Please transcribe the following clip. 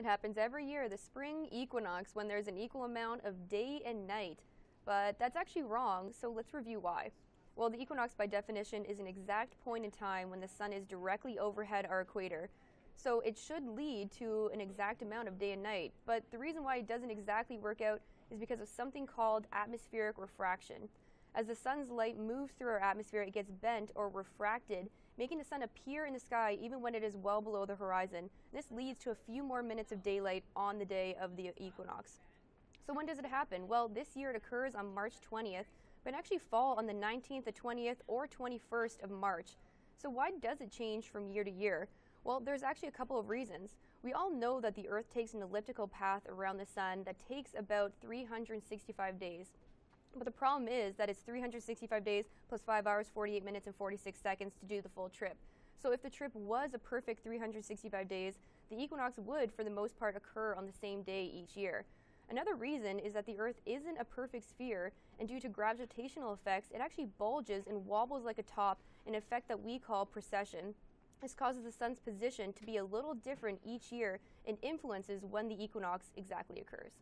It happens every year, the spring equinox, when there's an equal amount of day and night. But that's actually wrong, so let's review why. Well, the equinox by definition is an exact point in time when the sun is directly overhead our equator. So it should lead to an exact amount of day and night. But the reason why it doesn't exactly work out is because of something called atmospheric refraction. As the sun's light moves through our atmosphere, it gets bent or refracted, making the sun appear in the sky even when it is well below the horizon. This leads to a few more minutes of daylight on the day of the equinox. So when does it happen? Well, this year it occurs on March 20th, but it actually falls on the 19th, the 20th, or 21st of March. So why does it change from year to year? Well, there's actually a couple of reasons. We all know that the Earth takes an elliptical path around the sun that takes about 365 days. But the problem is that it's 365 days plus 5 hours, 48 minutes, and 46 seconds to do the full trip. So if the trip was a perfect 365 days, the equinox would, for the most part, occur on the same day each year. Another reason is that the Earth isn't a perfect sphere, and due to gravitational effects, it actually bulges and wobbles like a top, an effect that we call precession. This causes the sun's position to be a little different each year and influences when the equinox exactly occurs.